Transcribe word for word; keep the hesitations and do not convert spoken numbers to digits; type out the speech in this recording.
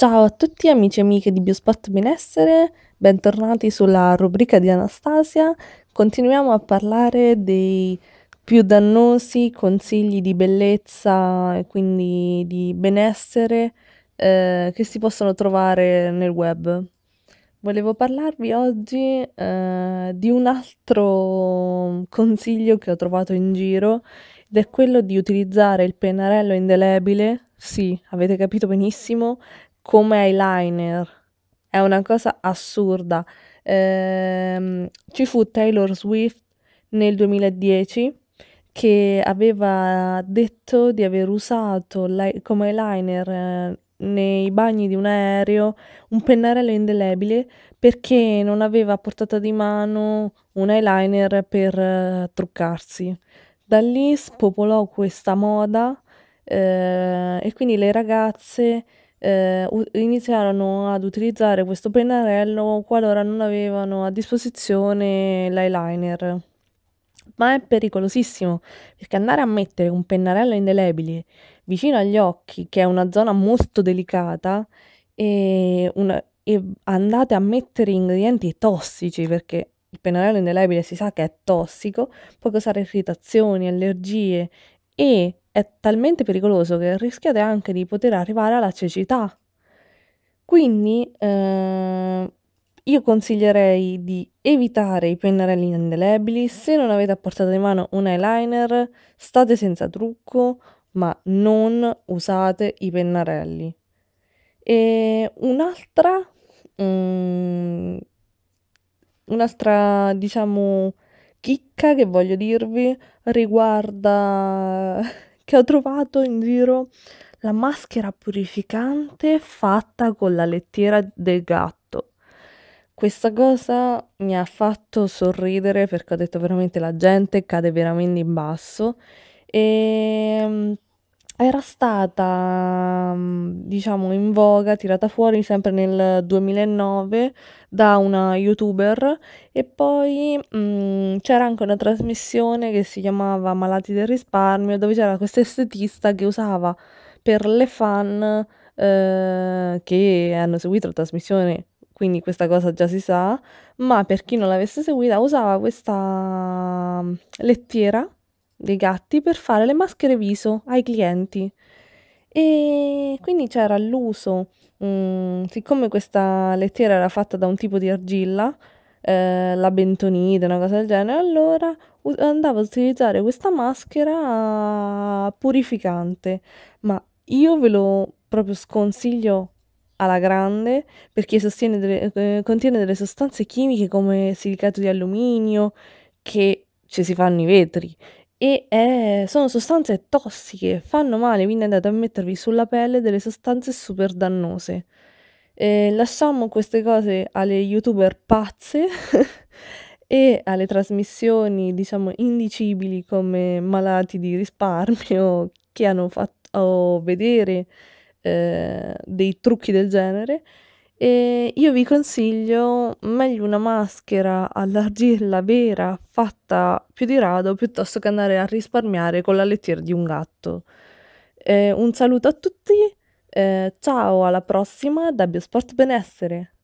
Ciao a tutti amici e amiche di Bio Sport Benessere, bentornati sulla rubrica di Anastasia. Continuiamo a parlare dei più dannosi consigli di bellezza e quindi di benessere eh, che si possono trovare nel web. Volevo parlarvi oggi eh, di un altro consiglio che ho trovato in giro ed è quello di utilizzare il pennarello indelebile, sì, avete capito benissimo, come eyeliner. È una cosa assurda. Ehm, ci fu Taylor Swift nel duemiladieci che aveva detto di aver usato come eyeliner eh, nei bagni di un aereo un pennarello indelebile perché non aveva a portata di mano un eyeliner per eh, truccarsi. Da lì spopolò questa moda eh, e quindi le ragazze Eh, iniziarono ad utilizzare questo pennarello qualora non avevano a disposizione l'eyeliner, ma è pericolosissimo perché andare a mettere un pennarello indelebile vicino agli occhi, che è una zona molto delicata, e, una, e andate a mettere ingredienti tossici, perché il pennarello indelebile si sa che è tossico, può causare irritazioni, allergie e è talmente pericoloso che rischiate anche di poter arrivare alla cecità. Quindi eh, io consiglierei di evitare i pennarelli indelebili. Se non avete a portata di mano un eyeliner, state senza trucco, ma non usate i pennarelli. E un'altra, um, un'altra diciamo chicca che voglio dirvi riguarda che ho trovato in giro la maschera purificante fatta con la lettiera del gatto. Questa cosa mi ha fatto sorridere perché ho detto veramente la gente cade veramente in basso, e era stata diciamo in voga, tirata fuori sempre nel duemilanove da una youtuber, e poi c'era anche una trasmissione che si chiamava Malati del risparmio, dove c'era questa estetista che usava per le fan eh, che hanno seguito la trasmissione, quindi questa cosa già si sa, ma per chi non l'avesse seguita usava questa lettiera dei gatti per fare le maschere viso ai clienti. E quindi c'era l'uso, mh, siccome questa lettiera era fatta da un tipo di argilla, eh, la bentonite, una cosa del genere, allora andavo ad utilizzare questa maschera purificante, ma io ve lo proprio sconsiglio alla grande perché sostiene delle, eh, contiene delle sostanze chimiche come silicato di alluminio, che ci si fanno i vetri, e eh, sono sostanze tossiche, fanno male, quindi andate a mettervi sulla pelle delle sostanze super dannose. Eh, lasciamo queste cose alle youtuber pazze e alle trasmissioni diciamo indicibili come Malati di risparmio, che hanno fatto vedere eh, dei trucchi del genere. E io vi consiglio meglio una maschera all'argilla vera fatta più di rado, piuttosto che andare a risparmiare con la lettiera di un gatto. Eh, un saluto a tutti, eh, ciao, alla prossima da Bio Sport Benessere!